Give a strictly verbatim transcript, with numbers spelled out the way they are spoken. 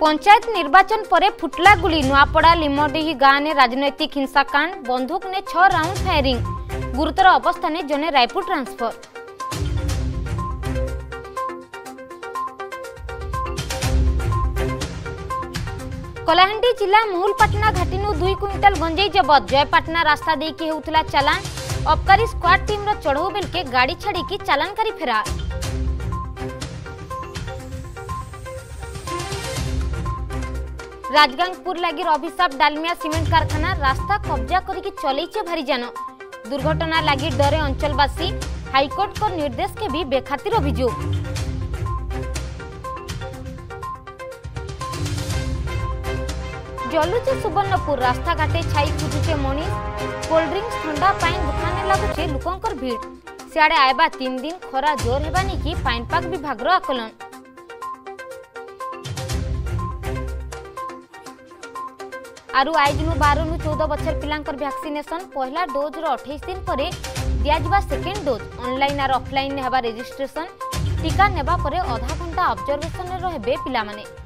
पंचायत निर्वाचन परे फुटला गुली नुआपड़ा लिमडीही गांव ने राजनैतिक हिंसाकांड, बंदूक ने छह राउंड फायरिंग, गुरुतर अवस्था ने जने रायपुर ट्रांसफर। कलाहांडी जिला मूलपाटना घाटी दुई क्विंटाल गंजेई जबत, जयपाटना रास्ता देके होउतला चालान, अबकारी स्क्वाड टीम रो चढ़ाऊ बेल के गाड़ी छाड़ी चालानकारी फेरार। राजगंगपुर लगी अभिशाप, डालमिया सीमेंट कारखाना रास्ता कब्जा करके चलैचे भारी जान, दुर्घटना लगी डरे अंचलवासी, हाईकोर्ट को निर्देश के भी बेखातिर अभियोग। जलुचे सुबर्णपुर, रास्ताघाटे छाई खुजुचे मनीष, कोल्ड ड्रिंक्स ठंडा पाइन दुकाने लगुचे लोकंकर भीड़, सियाड़े आयबा तीन दिन खरा जोर हेबानी कि पाइनपाग विभाग आकलन। आरु आईजनु बारनु चौदह बछर पिलांकर वैक्सीनेशन पहला डोज रो अट्ठाईस दिन परे दियाजबा सेकेंड डोज, ऑनलाइन और ऑफलाइन ने हबा रजिस्ट्रेशन, टीका नेबा परे आधा घंटा ऑब्जर्वेशन रे रहबे पिला माने।